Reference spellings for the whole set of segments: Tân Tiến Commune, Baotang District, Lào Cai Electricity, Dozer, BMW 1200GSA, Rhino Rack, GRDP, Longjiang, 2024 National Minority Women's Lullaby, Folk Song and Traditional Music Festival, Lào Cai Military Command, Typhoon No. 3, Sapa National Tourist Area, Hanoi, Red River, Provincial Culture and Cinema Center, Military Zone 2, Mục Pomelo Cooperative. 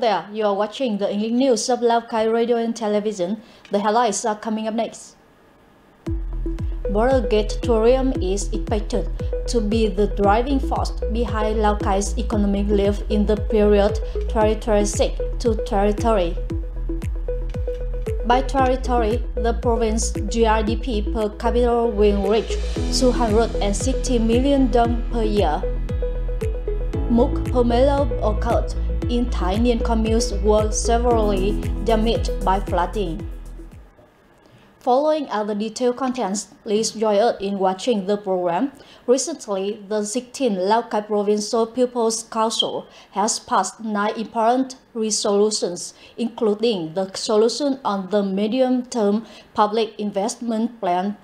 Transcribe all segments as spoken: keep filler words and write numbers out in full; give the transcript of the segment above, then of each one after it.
there, you are watching the English news of Lào Cai Radio and Television. The highlights are coming up next. Border gate tourism is expected to be the driving force behind Lào Cai's economic lift in the period twenty twenty-six to twenty thirty. By territory, the province's G R D P per capita will reach two hundred sixty million dong per year. Mục Pomelo occurred in Tân Tiến communes were severely damaged by flooding. Following are the detailed contents, please join us in watching the program. Recently, the sixteenth Lào Cai Provincial People's Council has passed nine important resolutions, including the solution on the medium-term public investment plan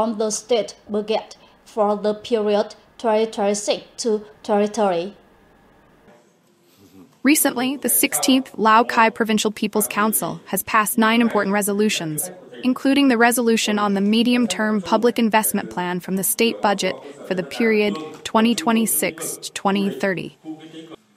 from the state budget for the period twenty twenty-six to twenty thirty. Recently, the sixteenth Lào Cai Provincial People's Council has passed nine important resolutions, including the resolution on the medium-term public investment plan from the state budget for the period twenty twenty-six to twenty thirty.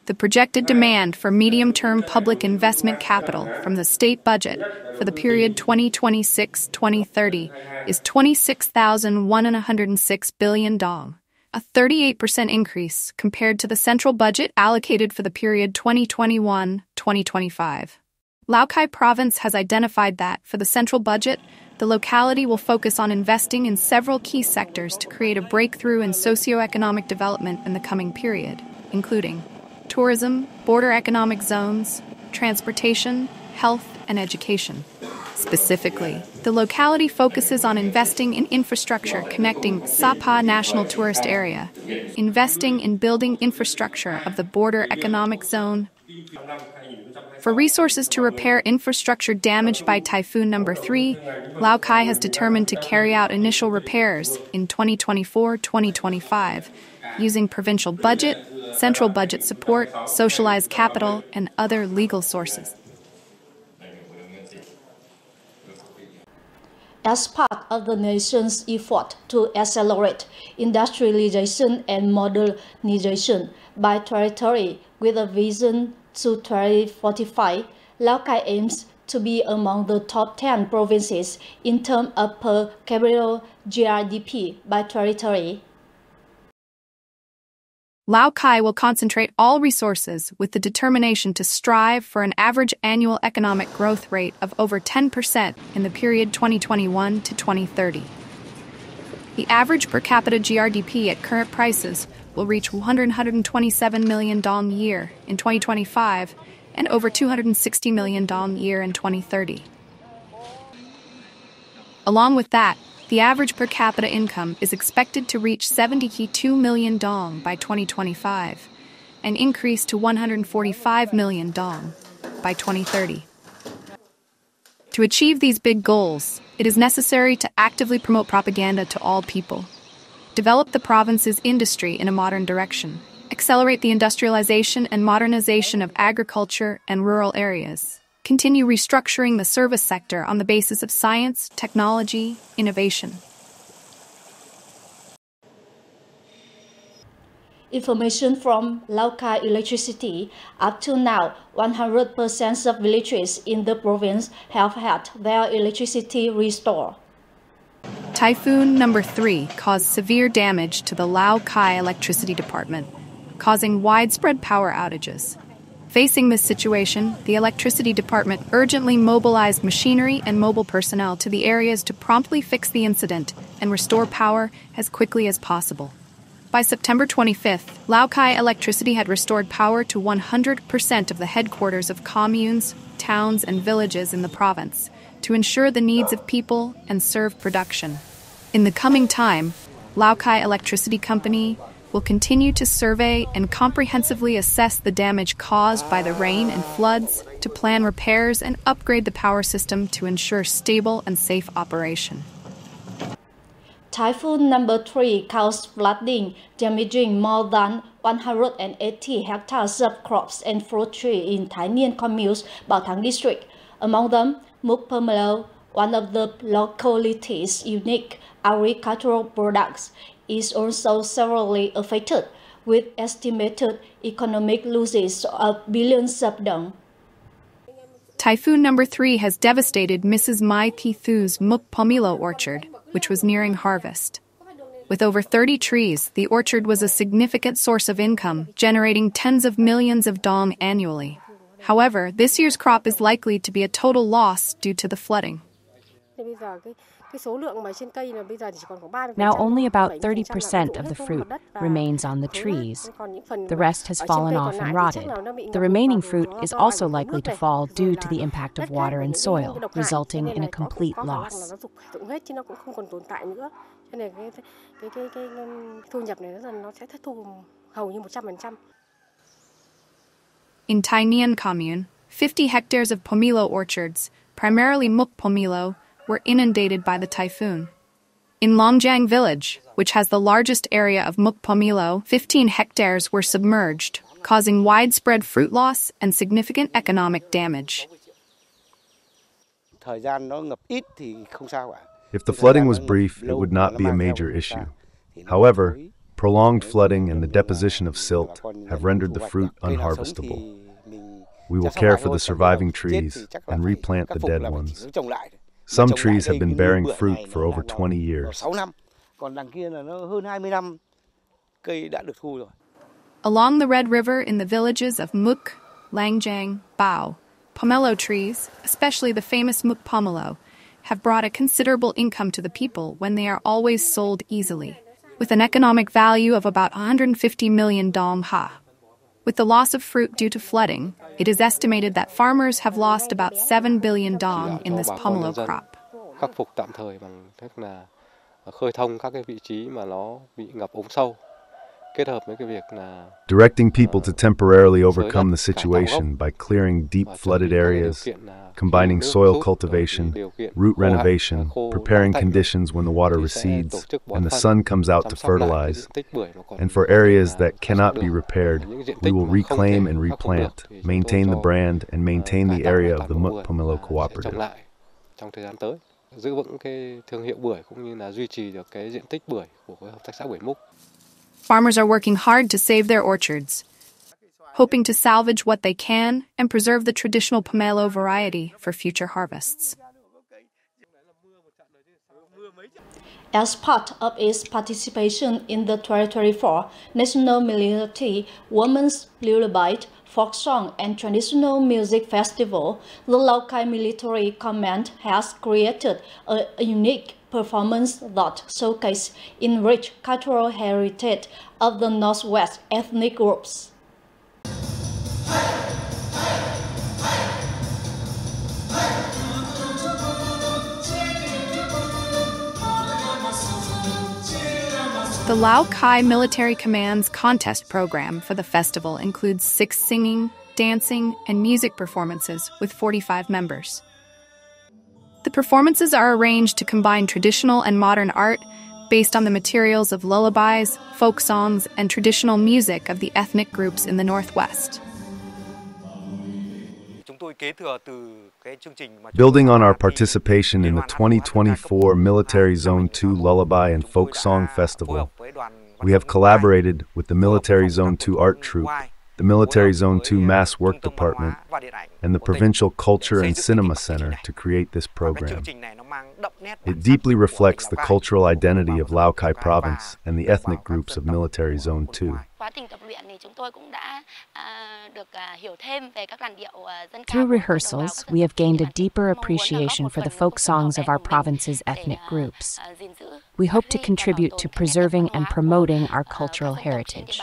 The projected demand for medium-term public investment capital from the state budget for the period twenty twenty-six to twenty thirty is twenty-six thousand one hundred six billion dong. A thirty-eight percent increase compared to the central budget allocated for the period twenty twenty-one to twenty twenty-five. Lào Cai Province has identified that, for the central budget, the locality will focus on investing in several key sectors to create a breakthrough in socioeconomic development in the coming period, including tourism, border economic zones, transportation, health, and education. Specifically, the locality focuses on investing in infrastructure connecting Sapa National Tourist Area, investing in building infrastructure of the border economic zone, for resources to repair infrastructure damaged by Typhoon number three, Lào Cai has determined to carry out initial repairs in twenty twenty-four to twenty twenty-five, using provincial budget, central budget support, socialized capital, and other legal sources. As part of the nation's effort to accelerate industrialization and modernization by territory with a vision to twenty forty-five, Lào Cai aims to be among the top ten provinces in terms of per capita G R D P by territory. Lào Cai will concentrate all resources with the determination to strive for an average annual economic growth rate of over ten percent in the period twenty twenty-one to twenty thirty. The average per capita G R D P at current prices will reach one hundred twenty-seven million dong year in twenty twenty-five and over two hundred sixty million dong year in twenty thirty. Along with that, the average per capita income is expected to reach seventy-two million dong by twenty twenty-five, an increase to one hundred forty-five million dong by twenty thirty. To achieve these big goals, it is necessary to actively promote propaganda to all people, develop the province's industry in a modern direction, accelerate the industrialization and modernization of agriculture and rural areas, continue restructuring the service sector on the basis of science, technology, innovation. Information from Lào Cai Electricity. Up to now, one hundred percent of villages in the province have had their electricity restored. Typhoon number three caused severe damage to the Lào Cai Electricity Department, causing widespread power outages. Facing this situation, the electricity department urgently mobilized machinery and mobile personnel to the areas to promptly fix the incident and restore power as quickly as possible. By September twenty-fifth, Lào Cai Electricity had restored power to one hundred percent of the headquarters of communes, towns, and villages in the province to ensure the needs of people and serve production. In the coming time, Lào Cai Electricity Company will continue to survey and comprehensively assess the damage caused by the rain and floods to plan repairs and upgrade the power system to ensure stable and safe operation. Typhoon number three caused flooding, damaging more than one hundred eighty hectares of crops and fruit trees in Tân Tiến communes, Baotang District. Among them, Mục Pomelo, one of the locality's unique agricultural products, is also severely affected, with estimated economic losses of billions of dong. Typhoon number three has devastated Missus Mai Thi Thu's Mục Pomelo orchard, which was nearing harvest. With over thirty trees, the orchard was a significant source of income, generating tens of millions of dong annually. However, this year's crop is likely to be a total loss due to the flooding. Now only about thirty percent of the fruit remains on the trees. The rest has fallen off and rotted. The remaining fruit is also likely to fall due to the impact of water and soil, resulting in a complete loss. In Tân Tiến Commune, fifty hectares of pomelo orchards, primarily Mục Pomelo, were inundated by the typhoon. In Longjiang village, which has the largest area of Mục Pomelo, fifteen hectares were submerged, causing widespread fruit loss and significant economic damage. If the flooding was brief, it would not be a major issue. However, prolonged flooding and the deposition of silt have rendered the fruit unharvestable. We will care for the surviving trees and replant the dead ones. Some trees have been bearing fruit for over twenty years. Along the Red River in the villages of Mục, Longjiang, Bao, pomelo trees, especially the famous Mục Pomelo, have brought a considerable income to the people when they are always sold easily, with an economic value of about one hundred fifty million dong ha. With the loss of fruit due to flooding, it is estimated that farmers have lost about seven billion dong in this pomelo crop. Directing people to temporarily overcome the situation by clearing deep flooded areas, combining soil cultivation, root renovation, preparing conditions when the water recedes and the sun comes out to fertilize. And for areas that cannot be repaired, we will reclaim and replant, maintain the brand and maintain the area of the Mục Pomelo Cooperative. Farmers are working hard to save their orchards, hoping to salvage what they can and preserve the traditional pomelo variety for future harvests. As part of its participation in the twenty twenty-four National Minority Women's Lullaby, Folk Song and Traditional Music Festival, the Lào Cai Military Command has created a unique performance that showcases enriched cultural heritage of the Northwest ethnic groups. The Lào Cai Military Command's contest program for the festival includes six singing, dancing, and music performances with forty-five members. The performances are arranged to combine traditional and modern art based on the materials of lullabies, folk songs, and traditional music of the ethnic groups in the Northwest. Building on our participation in the twenty twenty-four Military Zone two Lullaby and Folk Song Festival, we have collaborated with the Military Zone two Art Troupe, the Military Zone two Mass Work Department, and the Provincial Culture and Cinema Center to create this program. It deeply reflects the cultural identity of Lào Cai Province and the ethnic groups of Military Zone two. Through rehearsals, we have gained a deeper appreciation for the folk songs of our province's ethnic groups. We hope to contribute to preserving and promoting our cultural heritage.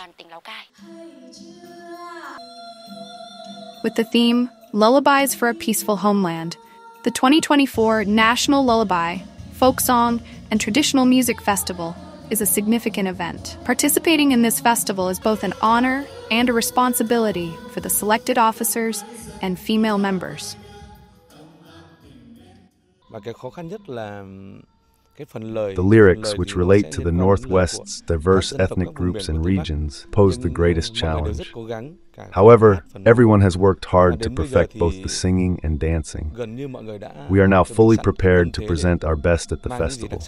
With the theme, Lullabies for a Peaceful Homeland, the twenty twenty-four National Lullaby, Folk Song, and Traditional Music Festival is a significant event. Participating in this festival is both an honor and a responsibility for the selected officers and female members. The lyrics, which relate to the Northwest's diverse ethnic groups and regions, pose the greatest challenge. However, everyone has worked hard to perfect both the singing and dancing. We are now fully prepared to present our best at the festival.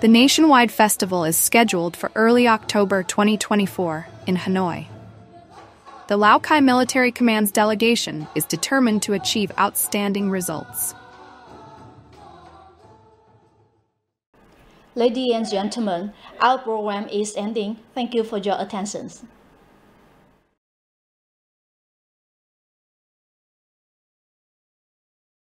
The nationwide festival is scheduled for early October twenty twenty-four in Hanoi. the Lào Cai Military Command's delegation is determined to achieve outstanding results. Ladies and gentlemen, our program is ending. Thank you for your attention.